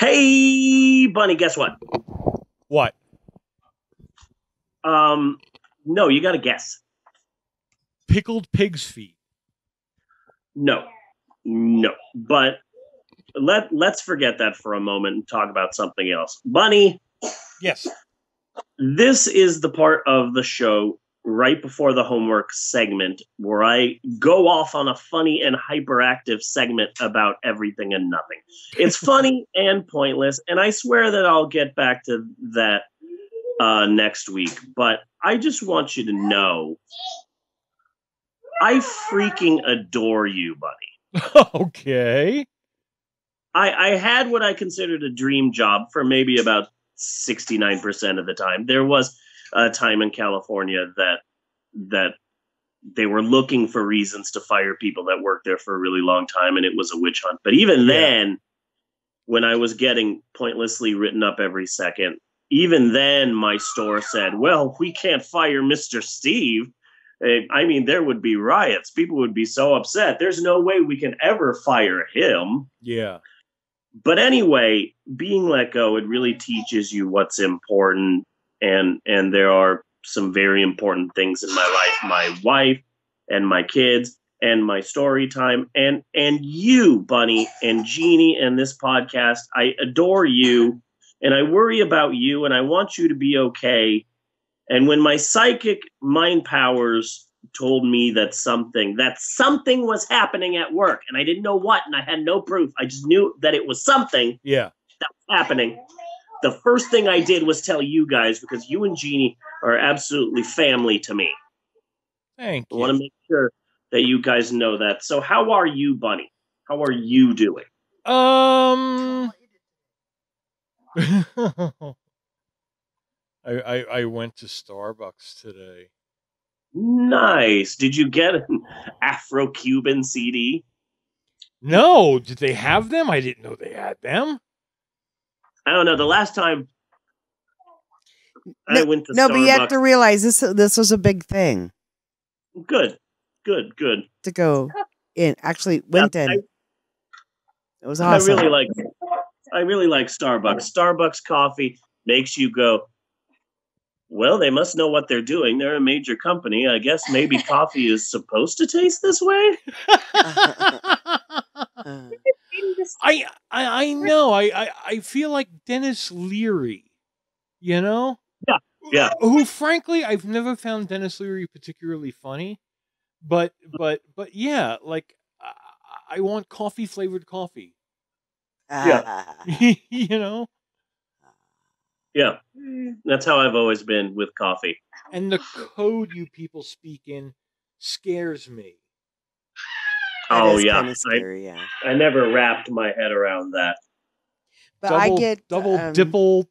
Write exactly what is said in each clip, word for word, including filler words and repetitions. Hey, Bunny, guess what? What? Um, no, you got to guess. Pickled pig's feet. No, no. But let, let's forget that for a moment and talk about something else. Bunny. Yes. This is the part of the show right before the homework segment where I go off on a funny and hyperactive segment about everything and nothing. It's funny and pointless, and I swear that I'll get back to that uh, next week. But I just want you to know I freaking adore you, Buddy. Okay. I, I had what I considered a dream job for maybe about sixty-nine percent of the time. There was a time in California that that they were looking for reasons to fire people that worked there for a really long time, and it was a witch hunt. But even yeah. then, when I was getting pointlessly written up every second, even then my store said, well, we can't fire Mister Steve. I mean, there would be riots. People would be so upset. There's no way we can ever fire him. Yeah. But anyway, being let go, it really teaches you what's important. And and there are some very important things in my life, my wife and my kids and my story time and and you, Bunny and Jeannie, and this podcast. I adore you and I worry about you and I want you to be okay. And when my psychic mind powers told me that something, that something was happening at work and I didn't know what and I had no proof, I just knew that it was something yeah. that was happening. The first thing I did was tell you guys because you and Jeannie are absolutely family to me. Thank you. I want to make sure that you guys know that. So how are you, Bunny? How are you doing? Um, I, I, I went to Starbucks today. Nice. Did you get an Afro-Cuban C D? No. Did they have them? I didn't know they had them. I don't know. The last time I no, went to no, Starbucks. No, but you have to realize this this was a big thing. Good, good, good. To go in, actually went yeah, in. I, it was awesome. I really like. I really like Starbucks. Starbucks coffee makes you go, well, they must know what they're doing. They're a major company. I guess maybe coffee is supposed to taste this way. uh. I, I I know. I, I, I feel like Dennis Leary, you know? Yeah. yeah. Who, frankly, I've never found Dennis Leary particularly funny. But, but, but yeah, like, I, I want coffee-flavored coffee. Yeah. You know? Yeah. That's how I've always been with coffee. And the code you people speak in scares me. That oh yeah. Kind of scary, I, yeah, I never wrapped my head around that. But double, I get double, um, dipple,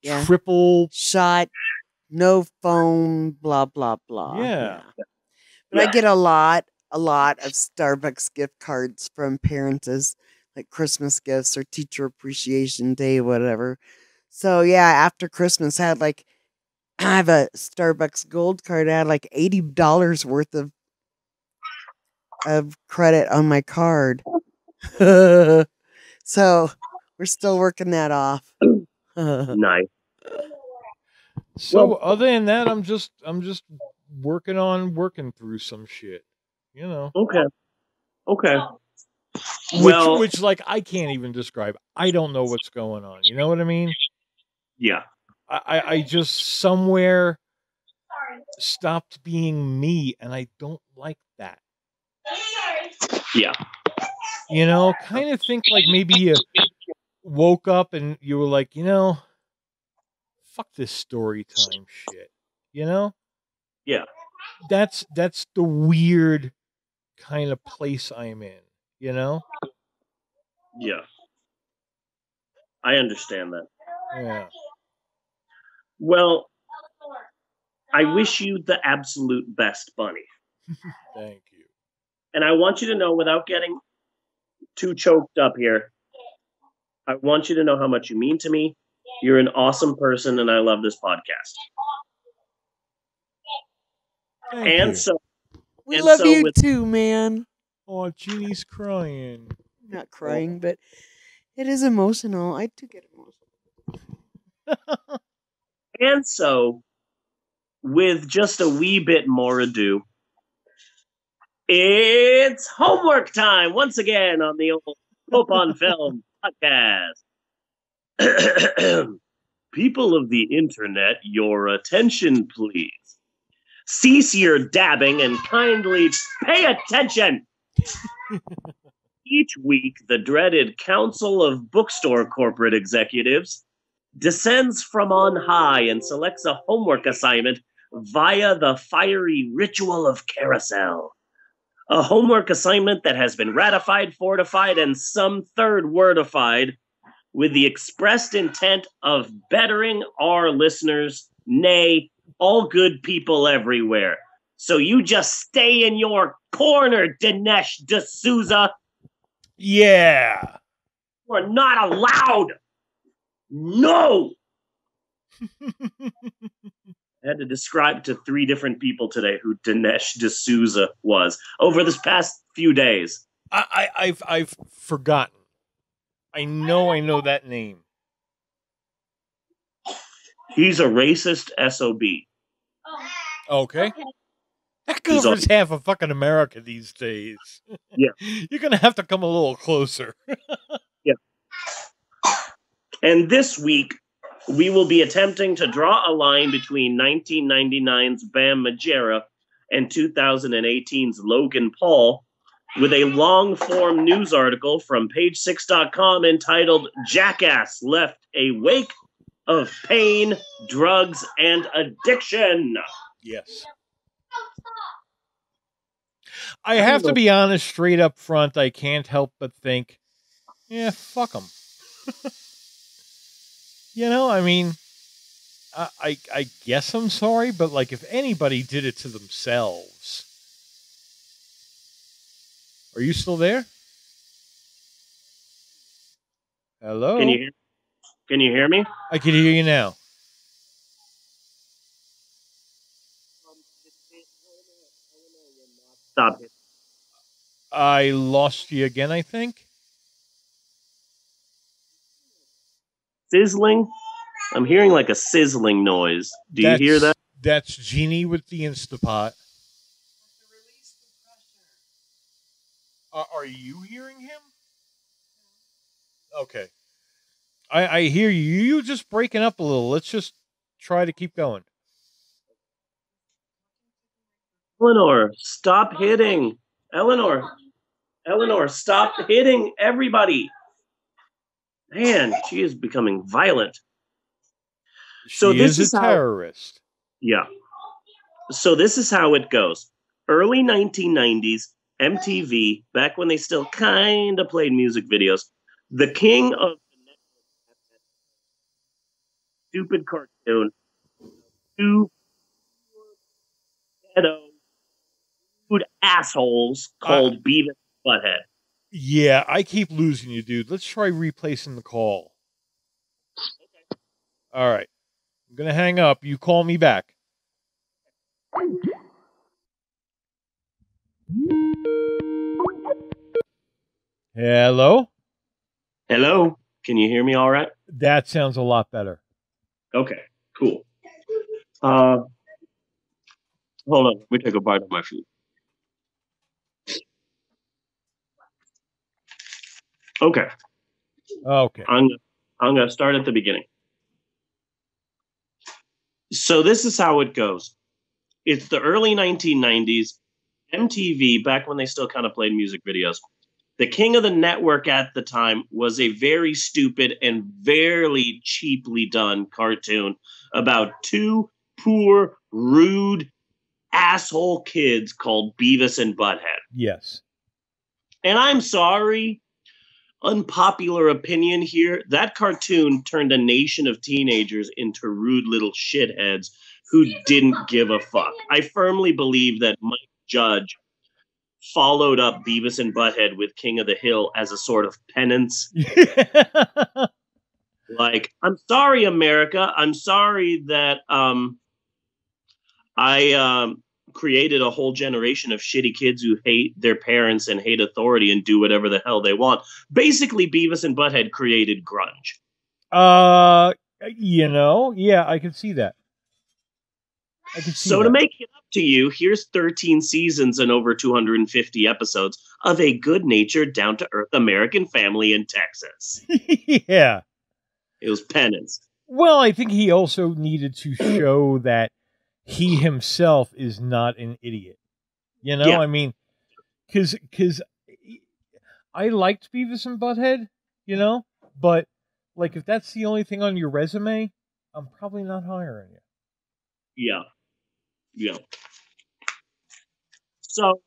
yeah. triple shot, no phone, blah blah blah. Yeah, yeah. but yeah. I get a lot, a lot of Starbucks gift cards from parents as like Christmas gifts or Teacher Appreciation Day, whatever. So yeah, after Christmas, I had like I have a Starbucks Gold card. I had like eighty dollars worth of. of credit on my card. So we're still working that off. Nice. So well, other than that, I'm just, I'm just working on working through some shit, you know? Okay. Okay. Which, well, which like, I can't even describe. I don't know what's going on. You know what I mean? Yeah. I, I, I just somewhere stopped being me and I don't like that. Yeah. You know, kind of think like maybe you woke up and you were like, you know, fuck this story time shit. You know? Yeah. That's that's the weird kind of place I'm in, you know? Yeah. I understand that. Yeah. Well, I wish you the absolute best, Bunny. Thank you. And I want you to know, without getting too choked up here, I want you to know how much you mean to me. You're an awesome person, and I love this podcast. Thank and you. so, we and love so you with, too, man. Oh, Jeannie's crying. Not crying, but It is emotional. I do get emotional. And so, with just a wee bit more ado, it's homework time once again on the old Pope on Film podcast. People of the internet, your attention, please. Cease your dabbing and kindly pay attention. Each week, the dreaded Council of Bookstore Corporate Executives descends from on high and selects a homework assignment via the fiery ritual of carousel. A homework assignment that has been ratified, fortified, and some third wordified with the expressed intent of bettering our listeners, nay, all good people everywhere. So you just stay in your corner, Dinesh D'Souza. Yeah. We're not allowed. No. I had to describe to three different people today who Dinesh D'Souza was over this past few days. I, I, I've, I've forgotten. I know I know that name. He's a racist S O B. Oh. Okay. okay. That covers half of fucking America these days. Yeah. You're going to have to come a little closer. Yeah. And this week, we will be attempting to draw a line between nineteen ninety-nine's Bam Margera and two thousand eighteen's Logan Paul with a long-form news article from page six dot com entitled Jackass Left a Wake of Pain, Drugs, and Addiction. Yes. I have to be honest, straight up front, I can't help but think, yeah, fuck them. You know, I mean, I, I I guess I'm sorry, but like if anybody did it to themselves. Are you still there? Hello? Can you hear, can you hear me? I can hear you now. Stop it. I lost you again, I think. Sizzling? I'm hearing like a sizzling noise. Do that's, you hear that? That's Jeannie with the Instapot. Uh, are you hearing him? Okay. I, I hear you. You're just breaking up a little. Let's just try to keep going. Eleanor, stop hitting. Eleanor, Eleanor, stop hitting everybody. Man, she is becoming violent. She so this is, is a terrorist. How, yeah. So this is how it goes. Early nineteen nineties, M T V, back when they still kind of played music videos, the king of the stupid cartoon, two pedo Dude, assholes called uh, Beavis Butthead. Yeah, I keep losing you, dude. Let's try replacing the call. Okay. All right. I'm going to hang up. You call me back. Hello? Hello? Can you hear me all right? That sounds a lot better. Okay, cool. Uh, hold on. Let me take a bite of my food. Okay. Okay. I'm, I'm going to start at the beginning. So this is how it goes. It's the early nineteen nineties. M T V, back when they still kind of played music videos, the king of the network at the time was a very stupid and very cheaply done cartoon about two poor, rude, asshole kids called Beavis and Butthead. Yes. And I'm sorry... Unpopular opinion here, that cartoon turned a nation of teenagers into rude little shitheads who didn't give a fuck. I firmly believe that Mike Judge followed up Beavis and Butthead with King of the Hill as a sort of penance. Like, I'm sorry, America. I'm sorry that um, I um, created a whole generation of shitty kids who hate their parents and hate authority and do whatever the hell they want. Basically, Beavis and Butthead created grunge. Uh, you know, yeah, I can see that. I can see so that. To make it up to you, here's thirteen seasons and over two hundred fifty episodes of a good-natured, down-to-earth American family in Texas. Yeah. It was penance. Well, I think he also needed to show that he himself is not an idiot. You know, yeah. I mean, because because I liked Beavis and Butthead, you know, but like if that's the only thing on your resume, I'm probably not hiring you. Yeah. Yeah. So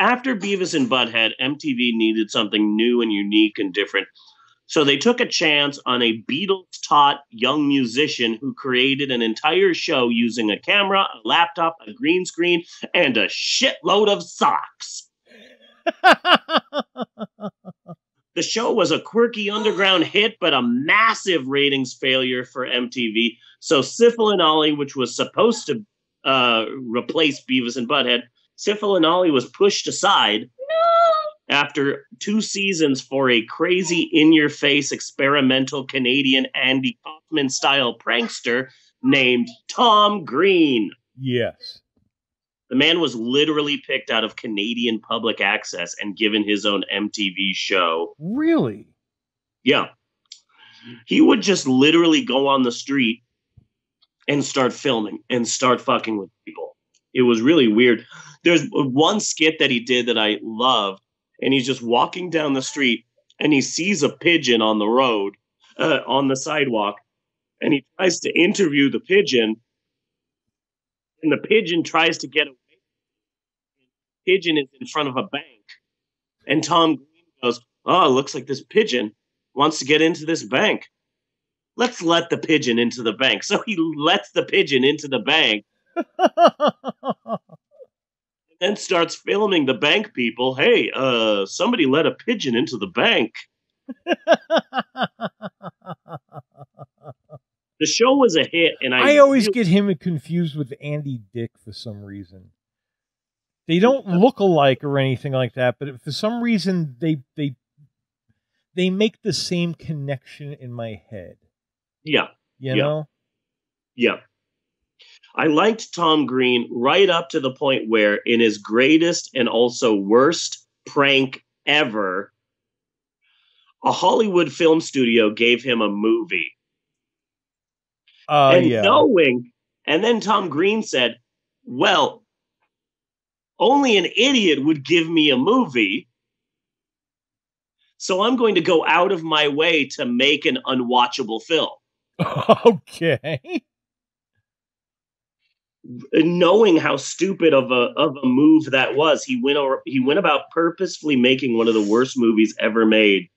after Beavis and Butthead, M T V needed something new and unique and different. So they took a chance on a Beatles-taught young musician who created an entire show using a camera, a laptop, a green screen, and a shitload of socks. The show was a quirky underground hit, but a massive ratings failure for M T V. So Sifl and Olly, which was supposed to uh, replace Beavis and Butthead, Sifl and Olly was pushed aside after two seasons for a crazy, in-your-face, experimental Canadian Andy Kaufman-style prankster named Tom Green. Yes. The man was literally picked out of Canadian public access and given his own M T V show. Really? Yeah. He would just literally go on the street and start filming and start fucking with people. It was really weird. There's one skit that he did that I loved. And he's just walking down the street and he sees a pigeon on the road, uh, on the sidewalk. And he tries to interview the pigeon. And the pigeon tries to get away. The pigeon is in front of a bank. And Tom Green goes, "Oh, it looks like this pigeon wants to get into this bank. Let's let the pigeon into the bank." So he lets the pigeon into the bank. Then starts filming the bank people. "Hey, uh, somebody let a pigeon into the bank." The show was a hit, and I, I always get him confused with Andy Dick for some reason. They don't look alike or anything like that, but for some reason they they they make the same connection in my head. Yeah, you yeah. know, yeah. I liked Tom Green right up to the point where, in his greatest and also worst prank ever, a Hollywood film studio gave him a movie. Uh, and yeah. knowing, and then Tom Green said, "Well, only an idiot would give me a movie, so I'm going to go out of my way to make an unwatchable film." Okay. Knowing how stupid of a of a move that was, he went over, he went about purposefully making one of the worst movies ever made.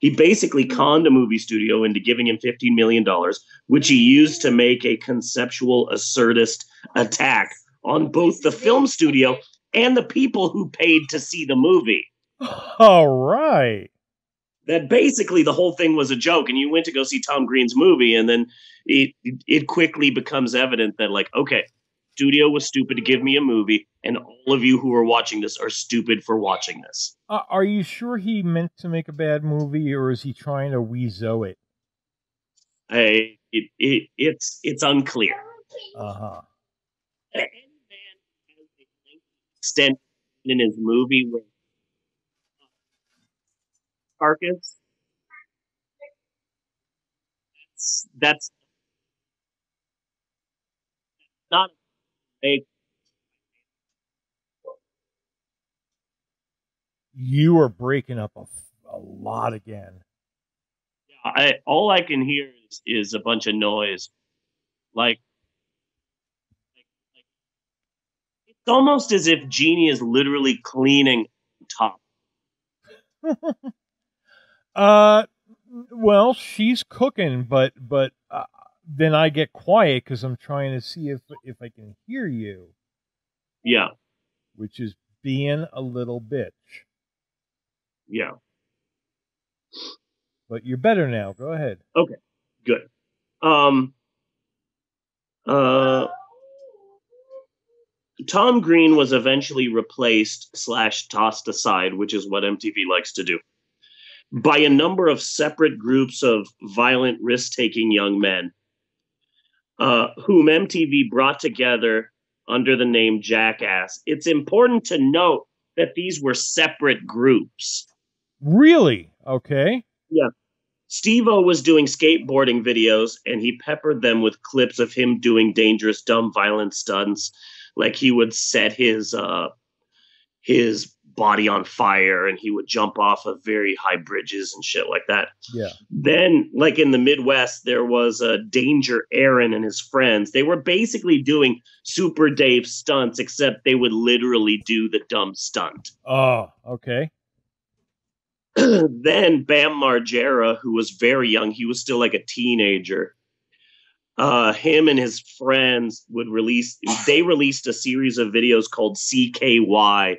He basically conned a movie studio into giving him fifteen million dollars, which he used to make a conceptual assertist attack on both the film studio and the people who paid to see the movie. All right. That basically the whole thing was a joke, and you went to go see Tom Green's movie, and then it it quickly becomes evident that, like, okay, studio was stupid to give me a movie, and all of you who are watching this are stupid for watching this. Uh, are you sure he meant to make a bad movie, or is he trying to weasel it? Hey, it, it, it's it's unclear. Uh huh. Any man has an extent in his movie with carcass. That's that's not. You are breaking up a, a lot again. Yeah, I, all I can hear is, is a bunch of noise. Like, like, like, it's almost as if Genie is literally cleaning top. uh, well, she's cooking, but but. Uh... Then I get quiet because I'm trying to see if if I can hear you. Yeah. Which is being a little bitch. Yeah. But you're better now. Go ahead. Okay. Good. Um. Uh. Tom Green was eventually replaced slash tossed aside, which is what M T V likes to do, by a number of separate groups of violent, risk-taking young men, uh, whom M T V brought together under the name Jackass. It's important to note that these were separate groups. Really? Okay. Yeah. Steve-O was doing skateboarding videos, and he peppered them with clips of him doing dangerous, dumb, violent stunts. Like he would set his uh, his body on fire, and he would jump off of very high bridges and shit like that. Yeah. Then, like in the Midwest, there was a uh, Danger Aaron and his friends. They were basically doing Super Dave stunts, except they would literally do the dumb stunt. Oh, okay. Then Bam Margera, who was very young, he was still like a teenager. Uh, him and his friends would release, they released a series of videos called C K Y,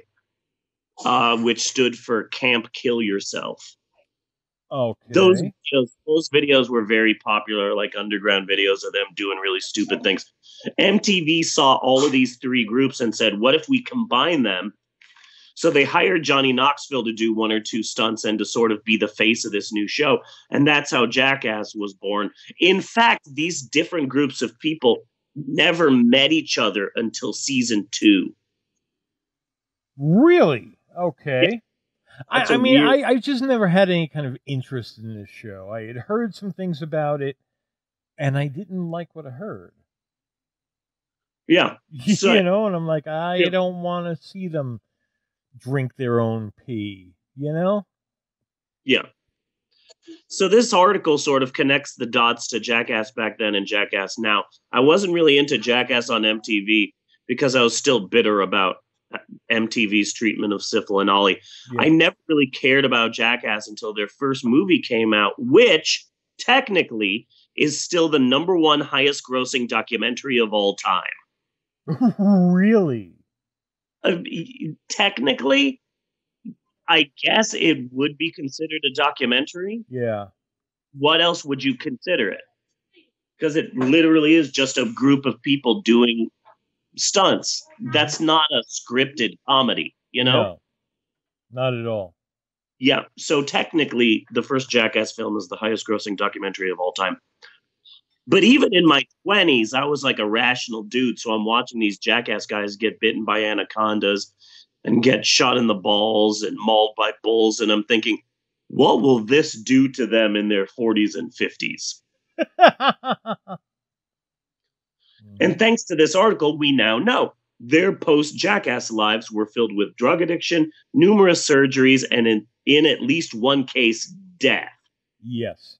uh, which stood for Camp Kill Yourself. Okay. Those videos, those videos were very popular, like underground videos of them doing really stupid things. M T V saw all of these three groups and said, what if we combine them? So they hired Johnny Knoxville to do one or two stunts and to sort of be the face of this new show. And that's how Jackass was born. In fact, these different groups of people never met each other until season two. Really? Okay. I, I mean, weird... I, I just never had any kind of interest in this show. I had heard some things about it, and I didn't like what I heard. Yeah. So, you know, and I'm like, I yeah. don't want to see them drink their own pee, you know? Yeah. So this article sort of connects the dots to Jackass back then and Jackass now. I wasn't really into Jackass on M T V because I was still bitter about M T V's treatment of Sifl and Olly. Yeah. I never really cared about Jackass until their first movie came out, which technically is still the number one highest grossing documentary of all time. Really? Uh, technically, I guess it would be considered a documentary. Yeah. What else would you consider it? Because it literally is just a group of people doing stunts. That's not a scripted comedy, you know? No, not at all. Yeah. So technically, the first Jackass film is the highest grossing documentary of all time. But even in my twenties, I was like a rational dude. So I'm watching these Jackass guys get bitten by anacondas and get shot in the balls and mauled by bulls. And I'm thinking, what will this do to them in their forties and fifties? And thanks to this article, we now know their post-Jackass lives were filled with drug addiction, numerous surgeries, and in, in at least one case, death. Yes.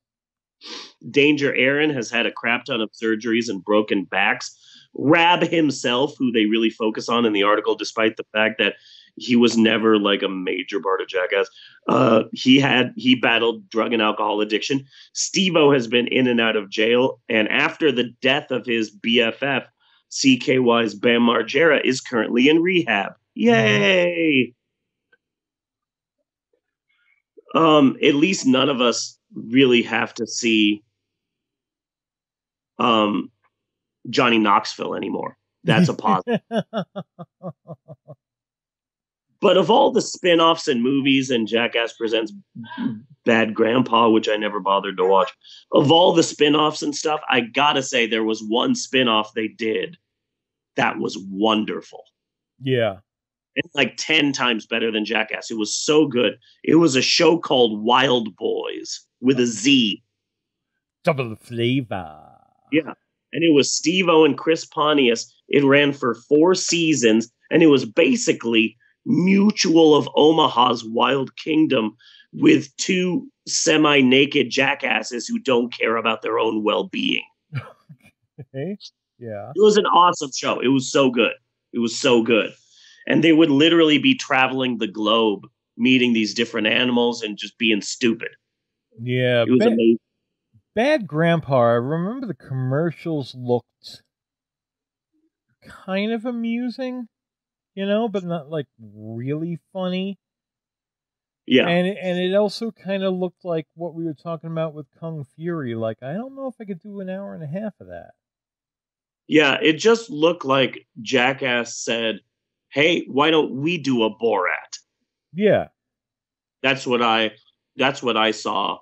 Danger Aaron has had a crap ton of surgeries and broken backs. Rab himself, who they really focus on in the article, despite the fact that he was never like a major part of Jackass, uh, he had he battled drug and alcohol addiction. Steve-O has been in and out of jail, and after the death of his B F F, C K Y's Bam Margera is currently in rehab. Yay! Um, at least none of us really have to see um, Johnny Knoxville anymore. That's a positive. But of all the spin-offs and movies and Jackass Presents Bad Grandpa, which I never bothered to watch, of all the spin-offs and stuff, I gotta say there was one spin-off they did that was wonderful. Yeah. It's like ten times better than Jackass. It was so good. It was a show called Wild Boys with a Z. Double the flavor. Yeah. And it was Steve-O and Chris Pontius. It ran for four seasons, and it was basically Mutual of Omaha's Wild Kingdom with two semi-naked jackasses who don't care about their own well-being. Okay. Yeah. It was an awesome show. It was so good. It was so good. And they would literally be traveling the globe, meeting these different animals and just being stupid. Yeah. It was bad, amazing. Bad Grandpa, I remember the commercials looked kind of amusing, you know, but not like really funny. Yeah. And, and it also kind of looked like what we were talking about with Kung Fury. Like, I don't know if I could do an hour and a half of that. Yeah, it just looked like Jackass said, hey, why don't we do a Borat? Yeah. That's what I that's what I saw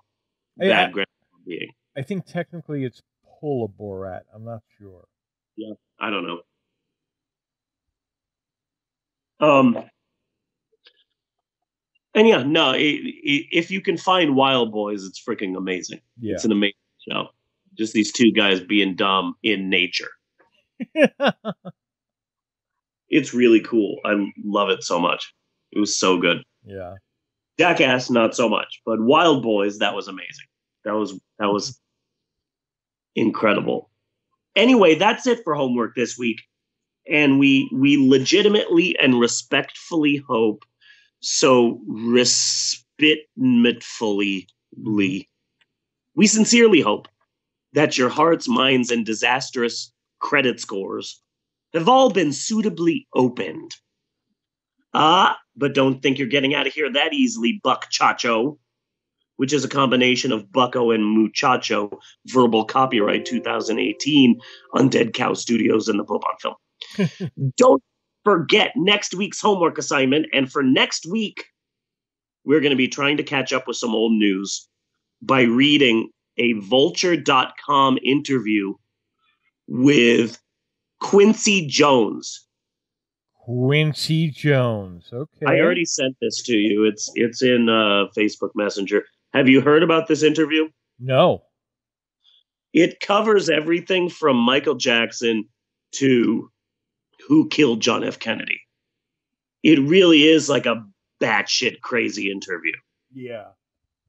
I, that I, being. I think technically it's pull a Borat. I'm not sure. Yeah, I don't know. Um And yeah, no, it, it, if you can find Wild Boys, it's freaking amazing. Yeah. It's an amazing show. Just these two guys being dumb in nature. It's really cool. I love it so much. It was so good. Yeah. Jackass, not so much. But Wild Boys, that was amazing. That was that was incredible. Anyway, that's it for homework this week. And we we legitimately and respectfully hope So respitfully, we sincerely hope that your hearts, minds, and disastrous credit scores have all been suitably opened. Ah, uh, but don't think you're getting out of here that easily, Buck Chacho, which is a combination of Bucko and Muchacho, verbal copyright two thousand eighteen, Undead Cow Studios and the Pope on Film. Don't forget next week's homework assignment, and for next week, we're going to be trying to catch up with some old news by reading a vulture dot com interview with Quincy Jones. Quincy Jones, okay. I already sent this to you. It's it's in uh, Facebook Messenger. Have you heard about this interview? No. It covers everything from Michael Jackson to who killed John F. Kennedy. It really is like a batshit crazy interview. Yeah.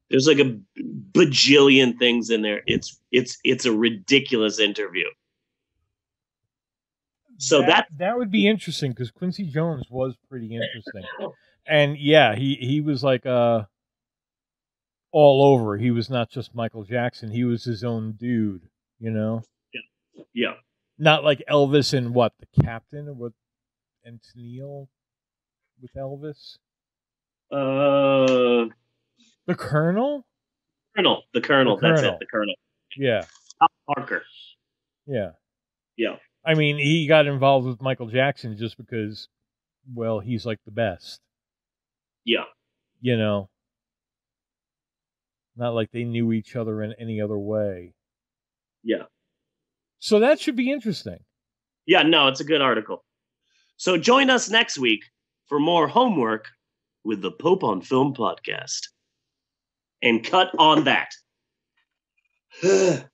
There's like a bajillion things in there. It's it's it's a ridiculous interview. So that that, that would be interesting because Quincy Jones was pretty interesting. And yeah, he he was like uh all over. He was not just Michael Jackson, he was his own dude, you know? Yeah. Yeah. Not like Elvis and what, the Captain or what, and Tennille with Elvis? Uh, The Colonel? Colonel, the Colonel, that's it, the Colonel. Yeah. Tom Parker. Yeah. Yeah. I mean, he got involved with Michael Jackson just because, well, he's like the best. Yeah. You know? Not like they knew each other in any other way. Yeah. So that should be interesting. Yeah, no, it's a good article. So join us next week for more homework with the Pope on Film podcast. And cut on that.